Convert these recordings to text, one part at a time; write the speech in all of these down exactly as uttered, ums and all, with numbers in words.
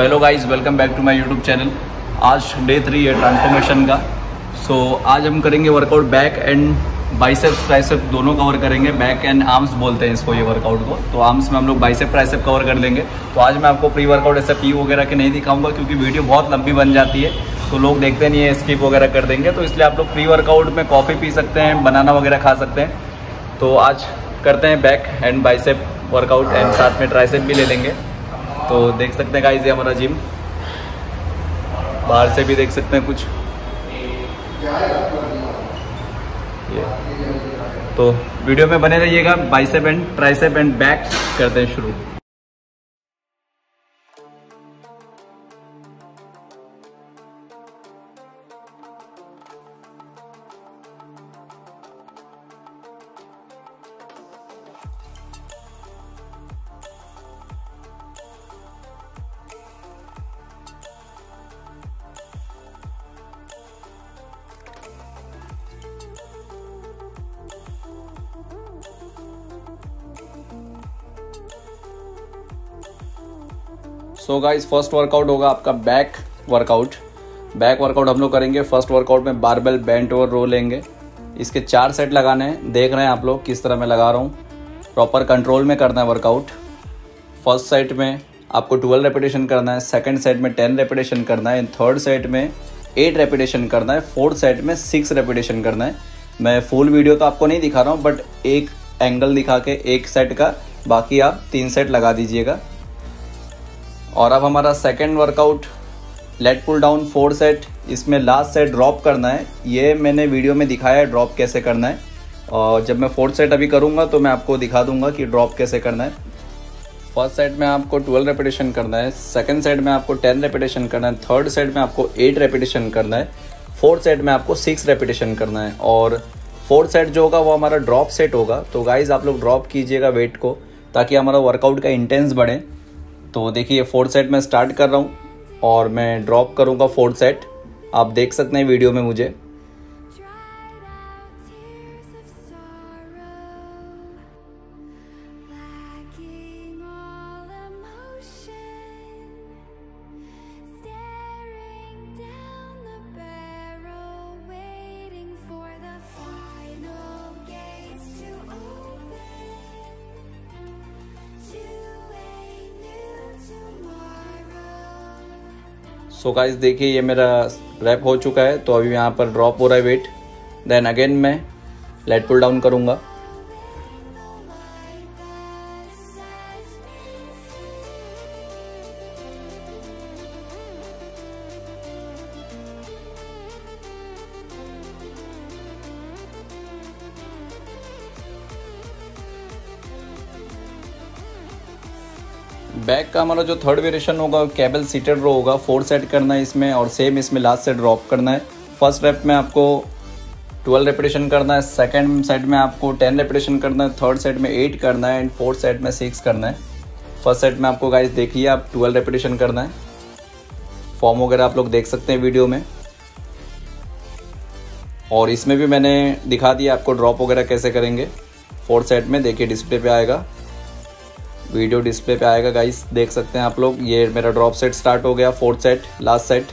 Hello guys, welcome back to my YouTube channel. आज day three है transformation का। So so, आज हम करेंगे workout back and biceps tricep दोनों कवर करेंगे। बैक एंड आर्म्स बोलते हैं इसको, ये वर्कआउट को। तो आर्म्स में हम लोग बाइसेप ट्राइसेप कवर कर लेंगे। तो आज मैं आपको प्री वर्कआउट ऐसे पी वगैरह के नहीं दिखाऊंगा क्योंकि वीडियो बहुत लंबी बन जाती है तो लोग देखते नहीं है, स्किप वगैरह कर देंगे। तो इसलिए आप लोग प्री वर्कआउट में कॉफ़ी पी सकते हैं, बनाना वगैरह खा सकते हैं। तो आज करते हैं back and bicep workout and साथ में ट्राइसेप भी ले लेंगे। तो देख सकते हैं गाइस, ये हमारा जिम, बाहर से भी देख सकते हैं कुछ ये। तो वीडियो में बने रहिएगा। Bicep and tricep and back करते हैं शुरू। सो गाइस, फर्स्ट वर्कआउट होगा आपका बैक वर्कआउट। बैक वर्कआउट हम लोग करेंगे। फर्स्ट वर्कआउट में बारबेल बेंट ओवर रो लेंगे। इसके चार सेट लगाने हैं। देख रहे हैं आप लोग किस तरह मैं लगा रहा हूँ, प्रॉपर कंट्रोल में करना है वर्कआउट। फर्स्ट सेट में आपको ट्वेल्व रेपिटेशन करना है, सेकेंड सेट में टेन रेपिटेशन करना है, थर्ड सेट में एट रेपिटेशन करना है, फोर्थ सेट में सिक्स रेपिटेशन करना है। मैं फुल वीडियो तो आपको नहीं दिखा रहा हूँ, बट एक एंगल दिखा के एक सेट का, बाकी आप तीन सेट लगा दीजिएगा। और अब हमारा second workout lat pull down four set. इसमें लास्ट सेट ड्रॉप करना है। ये मैंने वीडियो में दिखाया है ड्रॉप कैसे करना है, और जब मैं फोर्थ सेट अभी करूँगा तो मैं आपको दिखा दूंगा कि ड्रॉप कैसे करना है। फर्स्ट सेट में आपको ट्वेल्व रेपिटेशन करना है, सेकेंड सेट में आपको टेन रेपिटेशन करना है, थर्ड सेट में आपको एट रेपिटेशन करना है, फोर्थ सेट में आपको सिक्स रेपिटेशन करना है। और फोर्थ सेट जो होगा वो हमारा ड्रॉप सेट होगा। तो गाइज़ आप लोग ड्रॉप कीजिएगा वेट को ताकि हमारा वर्कआउट का इंटेंस बढ़े। तो देखिए, फोर्थ सेट मैं स्टार्ट कर रहा हूँ और मैं ड्रॉप करूँगा फोर्थ सेट। आप देख सकते हैं वीडियो में मुझे। सो गाइस देखिए, ये मेरा रैप हो चुका है। तो अभी यहाँ पर ड्रॉप हो रहा है वेट, देन अगेन मैं लेट पुल डाउन करूँगा। बैक का हमारा जो थर्ड वेरिएशन होगा कैबल सीटेड रो होगा। फोर सेट करना है इसमें और सेम इसमें लास्ट सेट ड्रॉप करना है। फर्स्ट रेप में आपको ट्वेल्व रेपिटेशन करना है, सेकंड सेट में आपको टेन रेपिटेशन करना है, थर्ड सेट में एट करना है एंड फोर्थ सेट में सिक्स करना है। फर्स्ट सेट में आपको गाइस देखिए आप ट्वेल्व रेपिटेशन करना है। फॉर्म वगैरह आप लोग देख सकते हैं वीडियो में। और इसमें भी मैंने दिखा दिया आपको ड्रॉप वगैरह कैसे करेंगे। फोर्थ सेट में देखिए डिस्प्ले पर आएगा, वीडियो डिस्प्ले पे आएगा गाइस, देख सकते हैं आप लोग। ये मेरा ड्रॉप सेट स्टार्ट हो गया, फोर्थ सेट लास्ट सेट।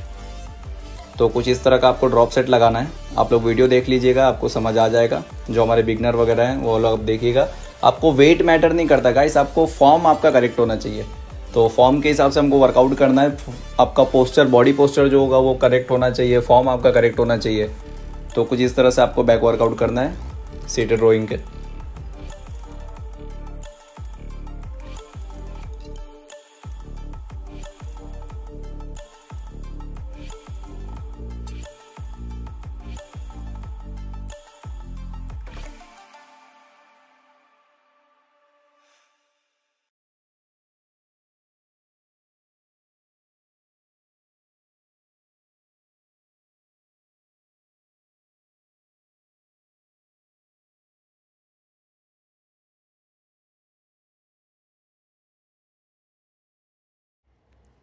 तो कुछ इस तरह का आपको ड्रॉप सेट लगाना है। आप लोग वीडियो देख लीजिएगा, आपको समझ आ जाएगा। जो हमारे बिगनर वगैरह हैं वो लोग आप देखिएगा। आपको वेट मैटर नहीं करता गाइस, आपको फॉर्म आपका करेक्ट होना चाहिए। तो फॉर्म के हिसाब से हमको वर्कआउट करना है। आपका पोस्चर, बॉडी पोस्चर जो होगा वो करेक्ट होना चाहिए, फॉर्म आपका करेक्ट होना चाहिए। तो कुछ इस तरह से आपको बैक वर्कआउट करना है सीटेड रोइंग के।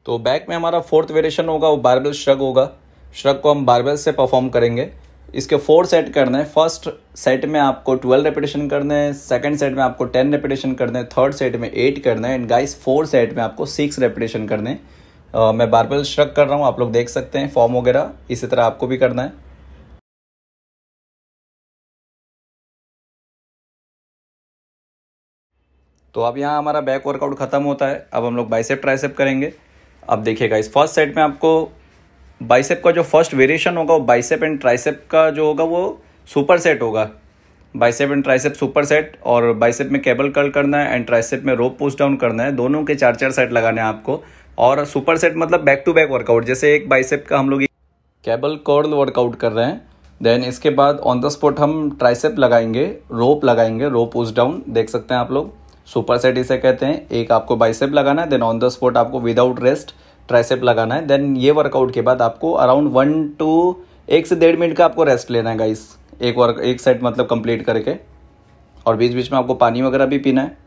तो बैक में हमारा फोर्थ वेरिएशन होगा वो बारबेल श्रग होगा। श्रग को हम बारबेल से परफॉर्म करेंगे। इसके फोर सेट करने हैं। फर्स्ट सेट में आपको ट्वेल्व रेपिटेशन करने हैं, सेकंड सेट में आपको टेन रेपिटेशन करने हैं, थर्ड सेट में एट करना है एंड गाइस फोर सेट में आपको सिक्स रेपिटेशन करने हैं। आ, मैं बारबेल श्रग कर रहा हूँ, आप लोग देख सकते हैं फॉर्म वगैरह। इसी तरह आपको भी करना है। तो अब यहाँ हमारा बैक वर्कआउट खत्म होता है। अब हम लोग बाइसेप ट्राइसेप करेंगे। अब देखिएगा, इस फर्स्ट सेट में आपको बाइसेप का जो फर्स्ट वेरिएशन होगा वो बाइसेप एंड ट्राइसेप का जो होगा वो सुपर सेट होगा। Bicep and tricep super set, और बाइसेप में केबल कर्ल करना है एंड ट्राइसेप में रोप पुश डाउन करना है। दोनों के चार चार सेट लगाने हैं आपको। और सुपर सेट मतलब बैक टू बैक वर्कआउट, जैसे एक बाइसेप का हम लोग केबल कर्ल वर्कआउट कर रहे हैं। देन इसके बाद ऑन द स्पॉट हम ट्राइसेप लगाएंगे, रोप लगाएंगे, रोप पुश डाउन। देख सकते हैं आप लोग, सुपर सेट इसे कहते हैं। एक आपको बाइसेप लगाना है, देन ऑन द स्पॉट आपको विदाउट रेस्ट ट्राइसेप लगाना है। देन ये वर्कआउट के बाद आपको अराउंड वन टू एक से डेढ़ मिनट का आपको रेस्ट लेना है गाइस, एक वर्क एक सेट मतलब कंप्लीट करके। और बीच बीच में आपको पानी वगैरह भी पीना है।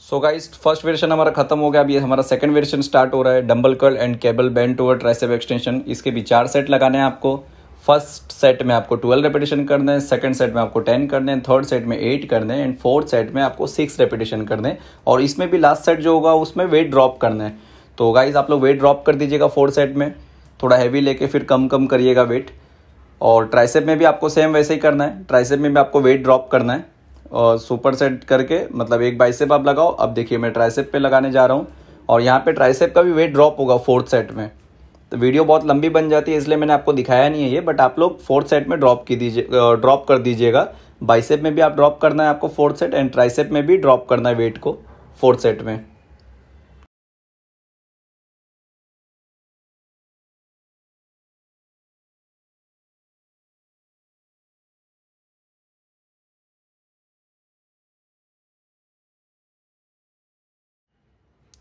सो गाइस, फर्स्ट वेरिएशन हमारा खत्म हो गया। अब ये हमारा सेकंड वेरिएशन स्टार्ट हो रहा है, dumbbell curl and cable bent over tricep extension. इसके भी चार सेट लगाने हैं आपको। फर्स्ट सेट में आपको ट्वेल्व रेपिटेशन करने हैं, सेकंड सेट में आपको टेन करने हैं, थर्ड सेट में एट करने हैं एंड फोर्थ सेट में आपको सिक्स रेपिटेशन करने हैं। और इसमें भी लास्ट सेट जो होगा उसमें वेट ड्रॉप करना है। तो गाइज आप लोग वेट ड्रॉप कर दीजिएगा फोर्थ सेट में, थोड़ा हैवी लेके फिर कम कम करिएगा वेट। और ट्राइसेप में भी आपको सेम वैसे ही करना है, ट्राइसेप में भी आपको वेट ड्रॉप करना है। और सुपर सेट करके मतलब एक बाइसेप आप लगाओ। अब देखिए मैं ट्राइसेप पे लगाने जा रहा हूँ, और यहाँ पे ट्राइसेप का भी वेट ड्रॉप होगा फोर्थ सेट में। तो वीडियो बहुत लंबी बन जाती है इसलिए मैंने आपको दिखाया नहीं है ये, बट आप लोग फोर्थ सेट में ड्रॉप की दीजिए ड्रॉप कर दीजिएगा। बाइसेप में भी आप ड्रॉप करना है आपको फोर्थ सेट, एंड ट्राइसेप में भी ड्रॉप करना है वेट को फोर्थ सेट में।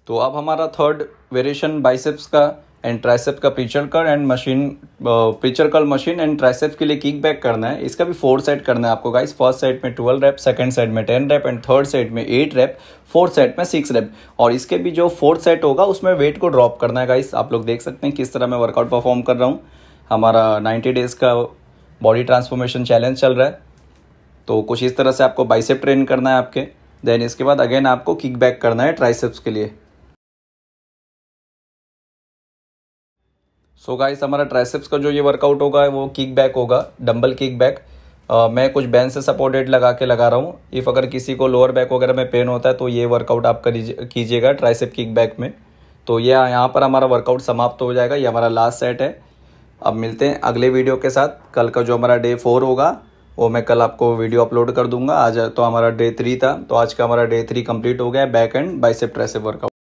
तो अब हमारा थर्ड वेरिएशन बाइसेप्स का एंड ट्राइसेप का preacher curl and machine preacher curl machine and tricep के लिए किक बैक करना है। इसका भी फोर सेट करना है आपको गाइस। फर्स्ट सेट में ट्वेल्व रैप, सेकंड सेट में ten rep and third set में एट रैप, फोर्थ सेट में सिक्स रैप। और इसके भी जो फोर्थ सेट होगा उसमें वेट को ड्रॉप करना है गाइस। आप लोग देख सकते हैं किस तरह मैं वर्कआउट परफॉर्म कर रहा हूँ। हमारा नाइन्टी डेज़ का बॉडी ट्रांसफॉर्मेशन चैलेंज चल रहा है, तो कुछ इस तरह से आपको बाइसेप ट्रेन करना है आपके। देन इसके बाद अगेन आपको किक बैक करना है ट्राइसेप्स के लिए। सो so गाइस, हमारा ट्राइसेप्स का जो ये वर्कआउट होगा वो किक बैक होगा, डंबल किक बैक। मैं कुछ बैंड से सपोर्टेड लगा के लगा रहा हूँ। इफ़ अगर किसी को लोअर बैक वगैरह में पेन होता है तो ये वर्कआउट आप कीजिएगा ट्राइसेप किक बैक में। तो ये यहाँ पर हमारा वर्कआउट समाप्त हो जाएगा। ये हमारा लास्ट सेट है। अब मिलते हैं अगले वीडियो के साथ। कल का जो हमारा डे फोर होगा वो मैं कल आपको वीडियो अपलोड कर दूंगा। आज तो हमारा डे थ्री था, तो आज का हमारा डे थ्री कम्प्लीट हो गया, back and bicep tricep workout.